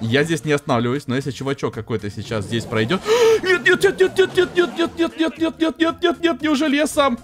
Я здесь не останавливаюсь, но если чувачок какой-то сейчас здесь пройдет... Нет, нет, нет, нет, нет, нет, нет, нет, нет, нет, нет, нет, нет, нет, нет, неужели я сам?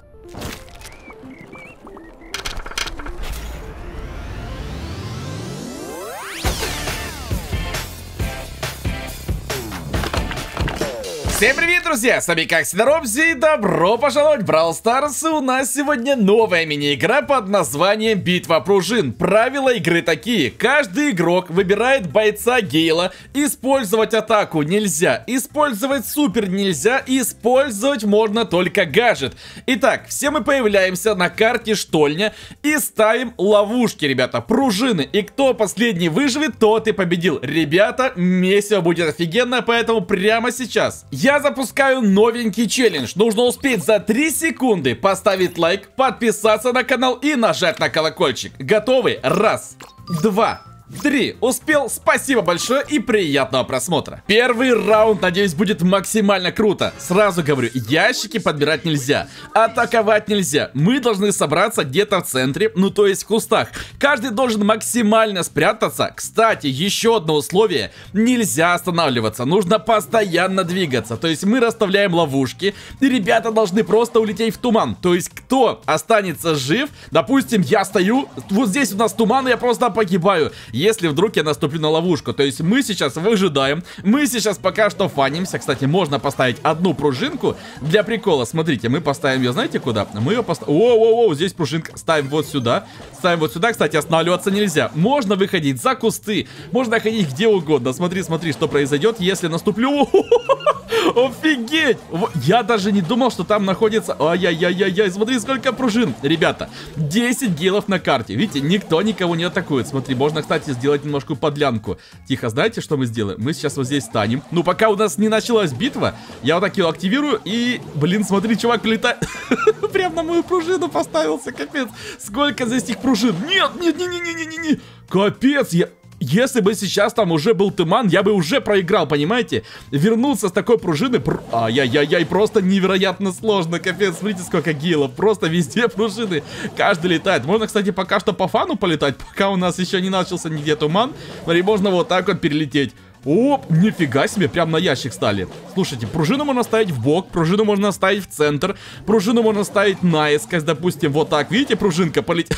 Всем привет, друзья! С вами, как всегда, Робзи, и добро пожаловать в Brawl Stars. У нас сегодня новая мини-игра под названием «Битва пружин». Правила игры такие. Каждый игрок выбирает бойца Гейла. Использовать атаку нельзя, использовать супер нельзя, использовать можно только гаджет. Итак, все мы появляемся на карте штольня и ставим ловушки, ребята, пружины. И кто последний выживет, тот и победил. Ребята, месиво будет офигенно, поэтому прямо сейчас... Я запускаю новенький челлендж. Нужно успеть за 3 секунды поставить лайк, подписаться на канал и нажать на колокольчик. Готовы? Раз, два, три. Успел? Спасибо большое и приятного просмотра. Первый раунд, надеюсь, будет максимально круто. Сразу говорю, ящики подбирать нельзя. Атаковать нельзя. Мы должны собраться где-то в центре, ну то есть в кустах. Каждый должен максимально спрятаться. Кстати, еще одно условие. Нельзя останавливаться. Нужно постоянно двигаться. То есть мы расставляем ловушки. И ребята должны просто улететь в туман. То есть кто останется жив? Допустим, я стою. Вот здесь у нас туман, и я просто погибаю. Если вдруг я наступлю на ловушку. То есть мы сейчас выжидаем. Мы сейчас пока что фанимся. Кстати, можно поставить одну пружинку для прикола. Смотрите, мы поставим ее, знаете, куда? Мы ее поставим... Воу-воу-воу, здесь пружинка. Ставим вот сюда. Ставим вот сюда. Кстати, останавливаться нельзя. Можно выходить за кусты. Можно ходить где угодно. Смотри, смотри, что произойдет, если наступлю. Офигеть! Я даже не думал, что там находится... Ай-яй-яй-яй-яй. Смотри, сколько пружин. Ребята, 10 гейлов на карте. Видите, никто никого не атакует. Смотри, можно, кстати, сделать немножко подлянку. Тихо, знаете, что мы сделаем? Мы сейчас вот здесь станем. Ну, пока у нас не началась битва, я вот так ее активирую и... Блин, смотри, чувак летает. Прям на мою пружину поставился, капец. Сколько здесь этих пружин? Нет, нет, не-не-не-не-не-не. Капец, я... Если бы сейчас там уже был туман, я бы уже проиграл, понимаете? Вернуться с такой пружины... Ай-яй-яй-яй, просто невероятно сложно, капец. Смотрите, сколько гейлов. Просто везде пружины. Каждый летает. Можно, кстати, пока что по фану полетать, пока у нас еще не начался нигде туман. Смотри, можно вот так вот перелететь. О, нифига себе, прям на ящик стали. Слушайте, пружину можно ставить в бок, пружину можно ставить в центр, пружину можно ставить наискось, допустим, вот так. Видите, пружинка полетит...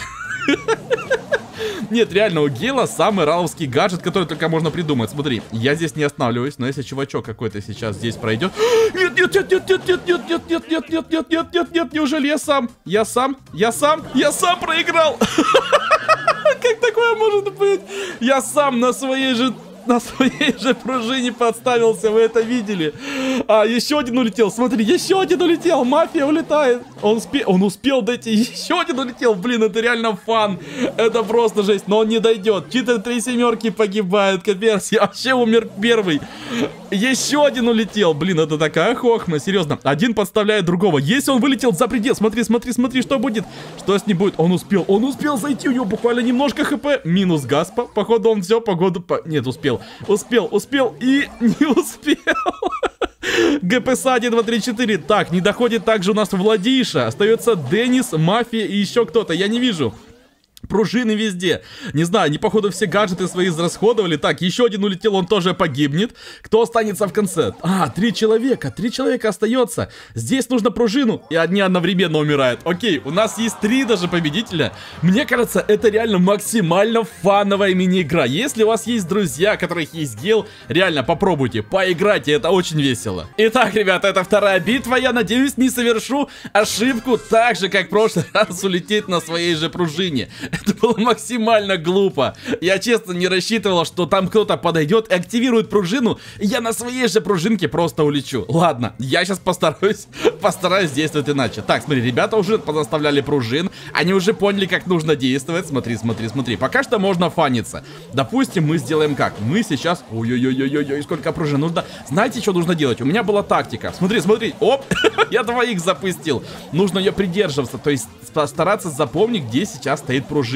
Нет, реально, у Гейла самый раловский гаджет, который только можно придумать. Смотри, я здесь не останавливаюсь, но если чувачок какой-то сейчас здесь пройдет... Нет, нет, нет, нет, нет, нет, нет, нет, нет, нет, нет, нет, нет, нет, нет, неужели я сам? Я сам? Я сам? Я сам проиграл! Как такое может быть? Я сам на своей же... На своей же пружине подставился, вы это видели. А, еще один улетел, смотри, еще один улетел, мафия улетает. Он успел дойти, еще один улетел, блин, это реально фан. Это просто жесть, но он не дойдет. Читер 3 семерки погибает, капец, я вообще умер первый. Еще один улетел, блин, это такая хохма, серьезно. Один подставляет другого, если он вылетел за предел, смотри, смотри, смотри, что будет. Что с ним будет, он успел зайти, у него буквально немножко хп. Минус Гаспа, походу он все, погоду, по... нет, успел. Успел, успел и не успел. ГПС 1, 2, 3, 4. Так, не доходит также у нас Владиша. Остается Денис, Мафия и еще кто-то. Я не вижу. Пружины везде. Не знаю, они, походу, все гаджеты свои израсходовали. Так, еще один улетел, он тоже погибнет. Кто останется в конце? А, 3 человека. 3 человека остается. Здесь нужно пружину. И одни одновременно умирают. Окей, у нас есть 3 даже победителя. Мне кажется, это реально максимально фановая мини-игра. Если у вас есть друзья, у которых есть гейл, реально попробуйте, поиграйте, это очень весело. Итак, ребята, это 2-я битва. Я надеюсь, не совершу ошибку, так же, как в прошлый раз улететь на своей же пружине. Это было максимально глупо. Я, честно, не рассчитывал, что там кто-то подойдет и активирует пружину. Я на своей же пружинке просто улечу. Ладно, я сейчас постараюсь действовать иначе. Так, смотри, ребята уже подоставляли пружин. Они уже поняли, как нужно действовать. Смотри, смотри, смотри. Пока что можно фаниться. Допустим, мы сделаем как? Мы сейчас... Ой-ой-ой-ой-ой, сколько пружин нужно. Знаете, что нужно делать? У меня была тактика. Смотри, смотри. Оп, я 2 их запустил. Нужно ее придерживаться. То есть стараться запомнить, где сейчас стоит пружина.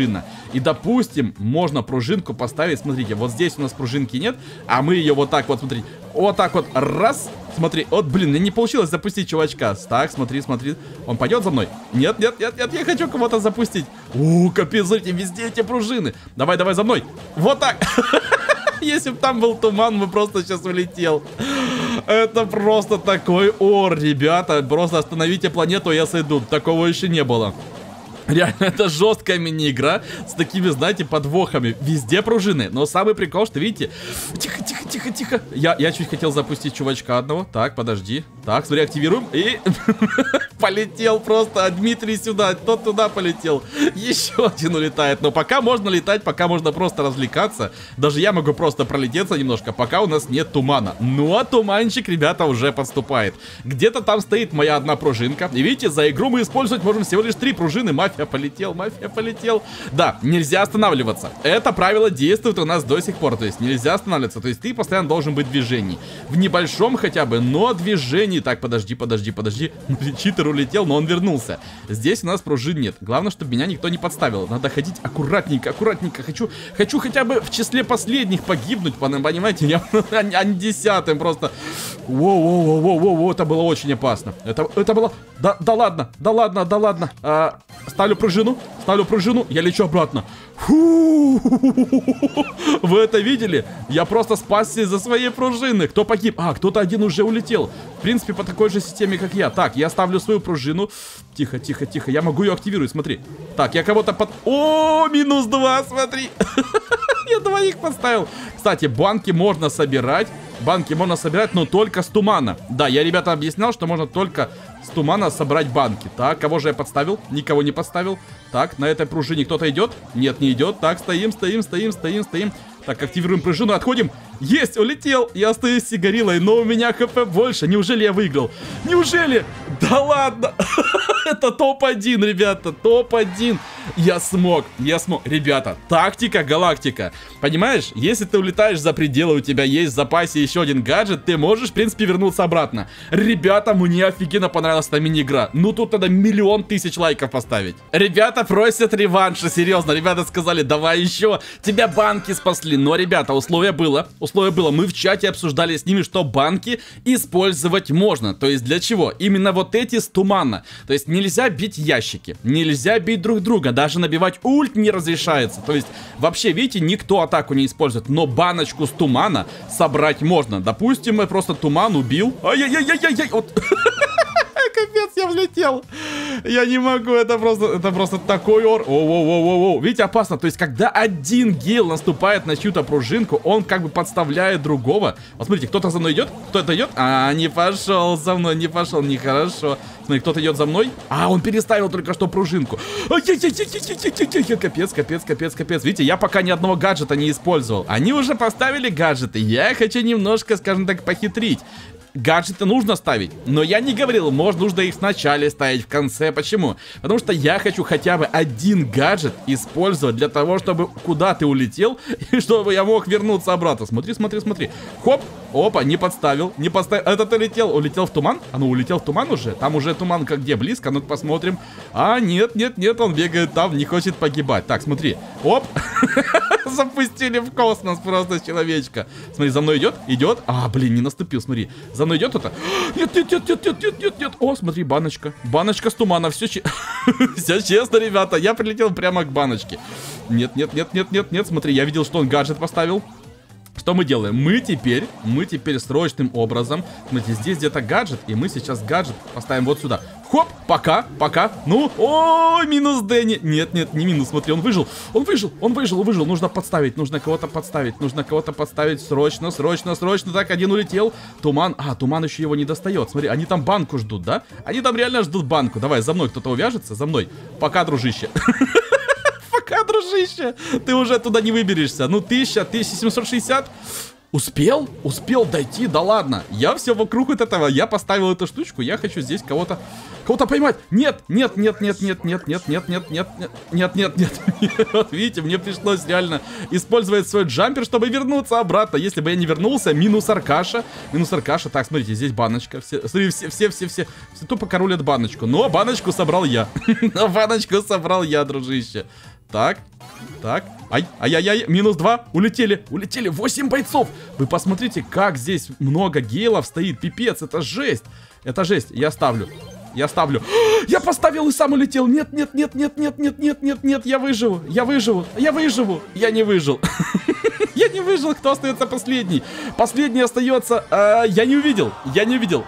И, допустим, можно пружинку поставить. Смотрите, вот здесь у нас пружинки нет, а мы ее вот так вот, смотрите, вот так вот, раз, смотри, вот, блин, мне не получилось запустить чувачка. Так, смотри, смотри, он пойдет за мной? Нет, нет, нет, нет, я хочу кого-то запустить. У, капец, смотрите, везде эти пружины. Давай, давай за мной. Вот так. Если бы там был туман, мы просто сейчас улетел. Это просто такой ор, ребята. Просто остановите планету, я сойду. Такого еще не было. Реально, это жесткая мини-игра с такими, знаете, подвохами. Везде пружины. Но самый прикол, что, видите... Тихо, тихо, тихо, тихо. Я чуть хотел запустить чувачка одного. Так, подожди. Так, смотри, активируем. И полетел просто. Дмитрий сюда, тот туда полетел. Еще один улетает. Но пока можно летать, пока можно просто развлекаться. Даже я могу просто пролететься немножко, пока у нас нет тумана. Ну, а туманчик, ребята, уже подступает. Где-то там стоит моя одна пружинка. И видите, за игру мы использовать можем всего лишь 3 пружины. Мафия полетел, мафия полетел. Да, нельзя останавливаться. Это правило действует у нас до сих пор. То есть нельзя останавливаться. То есть ты постоянно должен быть в движении. В небольшом хотя бы, но движении. Так, подожди, подожди, подожди. Читер улетел, но он вернулся. Здесь у нас пружин нет. Главное, чтобы меня никто не подставил. Надо ходить аккуратненько, аккуратненько. Хочу хотя бы в числе последних погибнуть. Понимаете, я не 10-м просто. Воу-воу-воу-воу-воу, это было очень опасно. Это было... Да ладно, да ладно, да ладно. Ставлю пружину, я лечу обратно. Фу! Вы это видели? Я просто спасся из-за своей пружины. Кто погиб? А, кто-то один уже улетел. В принципе, по такой же системе, как я. Так, я ставлю свою пружину. Тихо, тихо, тихо. Я могу ее активировать, смотри. Так, я кого-то под... О, -2, смотри. Я 2 поставил. Кстати, банки можно собирать. Банки можно собирать, но только с тумана. Да, я, ребята, объяснял, что можно только с тумана собрать банки. Так, кого же я подставил? Никого не подставил. Так, на этой пружине кто-то идет? Нет, не идет. Так, стоим, стоим, стоим, стоим, стоим. Так, активируем пружину, отходим. Есть, улетел. Я стою с сигарилой, но у меня хп больше. Неужели я выиграл? Неужели? Да ладно. Это топ-1, ребята. Топ-1. Я смог. Я смог. Ребята, тактика галактика. Понимаешь, если ты улетаешь за пределы, у тебя есть в запасе еще один гаджет, ты можешь, в принципе, вернуться обратно. Ребята, мне офигенно понравилась эта мини-игра. Ну, тут надо 1 000 000 лайков поставить. Ребята просят реванша. Серьезно, ребята сказали, давай еще. Тебя банки спасли. Но, ребята, условие было. Мы в чате обсуждали с ними, что банки использовать можно. То есть, для чего? Именно вот эти с тумана. То есть, нельзя бить ящики. Нельзя бить друг друга. Даже набивать ульт не разрешается. То есть, вообще, видите, никто атаку не использует. Но баночку с тумана собрать можно. Допустим, я просто туман убил. Ай-яй-яй-яй-яй. Вот... Капец, я влетел. Я не могу, это просто такой ор. Воу-воу-воу-воу-воу. Видите, опасно. То есть, когда один гейл наступает на чью-то пружинку, он как бы подставляет другого. Вот смотрите, кто-то за мной идет. Кто-то идет. А, не пошел за мной, не пошел. Нехорошо. Смотри, кто-то идет за мной. А, он переставил только что пружинку. Капец, капец, капец, капец. Видите, я пока ни одного гаджета не использовал. Они уже поставили гаджеты. Я хочу немножко, скажем так, похитрить. Гаджеты нужно ставить, но я не говорил, может, нужно их вначале ставить, в конце. Почему? Потому что я хочу хотя бы один гаджет использовать для того, чтобы куда ты улетел, и чтобы я мог вернуться обратно. Смотри, смотри, смотри. Хоп, опа, не подставил, не подставил. Этот улетел в туман. А ну, улетел в туман уже. Там уже туман как где близко, ну-ка посмотрим. А, нет, нет, нет, он бегает там, не хочет погибать. Так, смотри, оп. Запустили в космос просто человечка. Смотри, за мной идет, идет. А, блин, не наступил, смотри. За мной идет это? Нет, нет, нет, нет, нет, нет, нет, нет. О, смотри, баночка. Баночка с тумана. Все честно, ребята. Я прилетел прямо к баночке. Нет, нет, нет, нет, нет, нет. Смотри, я видел, что он гаджет поставил. Что мы делаем? Мы теперь срочным образом... Смотрите, здесь где-то гаджет, и мы сейчас гаджет поставим вот сюда. Хоп, пока, пока. Ну, о, -D. Нет, нет, не минус, смотри, он выжил. Он выжил, он выжил, он выжил. Нужно подставить, нужно кого-то подставить. Нужно кого-то подставить срочно, срочно, срочно. Так, один улетел. Туман, а, туман еще его не достает. Смотри, они там банку ждут, да? Они там реально ждут банку. Давай, за мной кто-то увяжется, за мной. Пока, дружище. Пока, дружище. Ты уже оттуда не выберешься. Ну, 1000, 1760... Успел? Успел дойти? Да ладно. Я все вокруг от этого. Я поставил эту штучку. Я хочу здесь кого-то поймать. Нет, нет, нет, нет, нет, нет, нет, нет, нет, нет, нет, нет, нет. Вот видите, мне пришлось реально использовать свой джампер, чтобы вернуться обратно. Если бы я не вернулся, минус Аркаша. Минус Аркаша. Так, смотрите, здесь баночка. Смотри, все тупо королят баночку. Но баночку собрал я. Но баночку собрал я, дружище. Так, так. Ай, ай-яй-яй, -2, улетели, улетели, 8 бойцов. Вы посмотрите, как здесь много гейлов стоит, пипец, это жесть. Это жесть, я ставлю. Я поставил и сам улетел. Нет, нет, нет, нет, нет, нет, нет, нет, нет, я выживу, я выживу, я не выжил. Я не не выжил. Кто остается последний? Последний остается... я не увидел.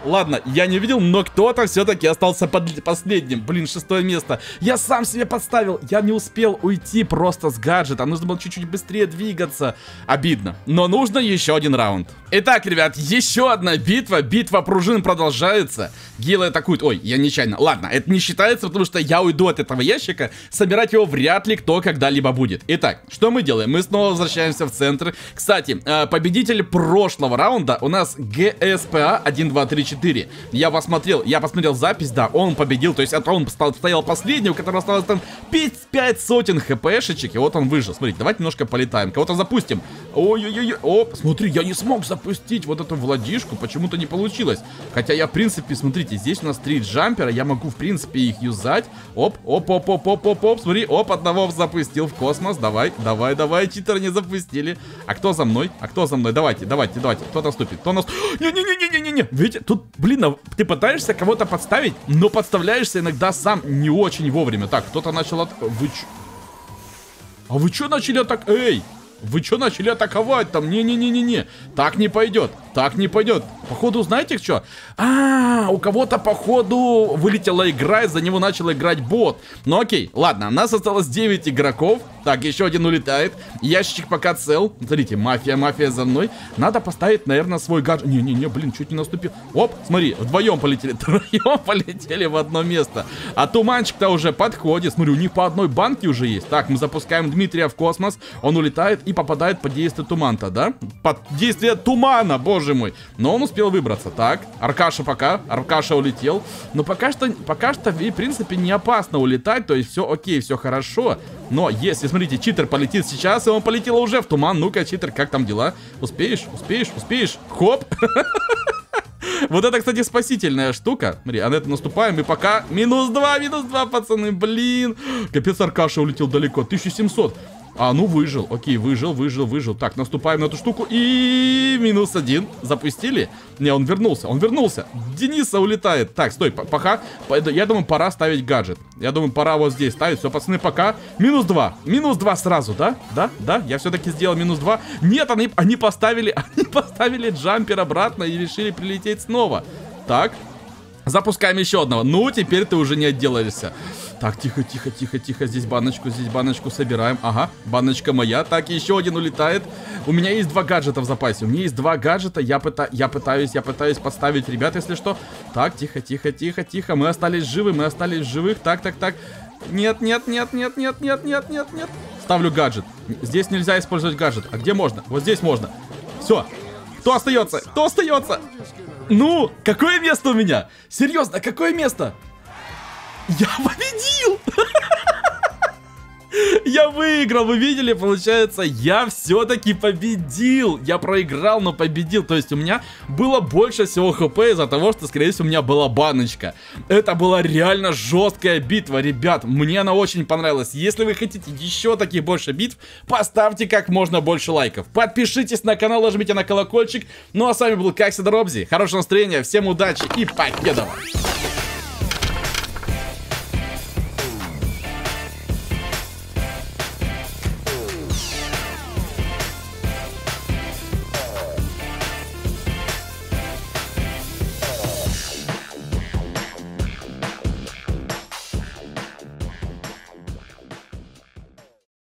Ладно, я не увидел, но кто-то все-таки остался последним. Блин, 6-е место. Я сам себе подставил. Я не успел уйти просто с гаджета. Нужно было чуть-чуть быстрее двигаться. Обидно. Но нужно еще один раунд. Итак, ребят, еще одна битва. Битва пружин продолжается. Гилы атакуют. Ой, я нечаянно. Ладно, это не считается, потому что я уйду от этого ящика. Собирать его вряд ли кто когда-либо будет. Итак, что мы делаем? Мы снова возвращаемся в центр. Кстати, победитель прошлого раунда у нас ГСПА 1234. Я посмотрел запись, да, он победил. То есть это он стоял последний, у которого осталось там 5 сотен хпшечек. И вот он выжил. Смотрите, давайте немножко полетаем. Кого-то запустим. Ой-ой-ой. Оп, смотри, я не смог запустить вот эту владишку. Почему-то не получилось. Хотя я, в принципе, смотрите, здесь у нас 3 джампера. Я могу, в принципе, их юзать. Оп, оп, оп, оп, оп, оп, оп. Смотри, оп, одного запустил в космос. Давай, давай, давай. Читер не запустили. А кто за мной? Давайте, давайте. Кто наступит? Кто нас... Не-не-не-не-не-не. Видите, тут, блин, ты пытаешься кого-то подставить, но подставляешься иногда сам не очень вовремя. Так, кто-то начал от... Вы чё... А вы чё начали атак... Эй! Вы чё начали атаковать там? Не-не-не-не-не. Так не пойдет. Походу, знаете что? У кого-то, походу, вылетела игра, из-за него начал играть бот. Ну окей, ладно, у нас осталось 9 игроков. Так, еще один улетает. Ящичек пока цел. Смотрите, мафия за мной. Надо поставить, наверное, свой гаджет. Не-не-не, блин, чуть не наступил. Оп, смотри, вдвоем полетели. Вдвоем полетели в одно место. А туманчик-то уже подходит. Смотри, у них по одной банке уже есть. Так, мы запускаем Дмитрия в космос. Он улетает и попадает под действие тумана, да? Под действие тумана, боже мой. Но он успел выбраться. Так, Аркаша пока. Аркаша улетел. Но пока что, в принципе, не опасно улетать. То есть все окей, все хорошо. Но если, смотрите, читер полетит сейчас, и он полетел уже в туман. Ну-ка, читер, как там дела? Успеешь? Хоп! Вот это, кстати, спасительная штука. Смотри, а на это наступаем, и пока... Минус 2, пацаны, блин. Капец, Аркаша улетел далеко. 1700. А, ну выжил, окей, выжил. Так, наступаем на эту штуку и... минус 1, запустили. Не, он вернулся. Дениса улетает. Так, стой, пока. Я думаю, пора ставить гаджет. Пора вот здесь ставить. Все, пацаны, пока. Минус 2. Минус 2 сразу, да? Да, я все-таки сделал минус 2. Нет, они поставили джампер обратно и решили прилететь снова. Так, запускаем еще одного. Ну, теперь ты уже не отделаешься. Так, тихо. Здесь баночку собираем. Ага, баночка моя. Так, еще один улетает. У меня есть 2 гаджета в запасе. Я пытаюсь подставить ребят, если что. Так, тихо. Мы остались живы, Так. Нет. Ставлю гаджет. Здесь нельзя использовать гаджет. А где можно? Вот здесь можно. Все. Кто остается? Ну, какое место у меня? Серьезно, какое место? Я победил! Я выиграл, вы видели, получается, я все-таки победил. Я проиграл, но победил. То есть у меня было больше всего хп из-за того, что, скорее всего, у меня была баночка. Это была реально жесткая битва, ребят. Мне она очень понравилась. Если вы хотите еще таких больше битв, поставьте как можно больше лайков. Подпишитесь на канал, нажмите на колокольчик. Ну а с вами был, как всегда, Робзи. Хорошего настроения, всем удачи и покедова!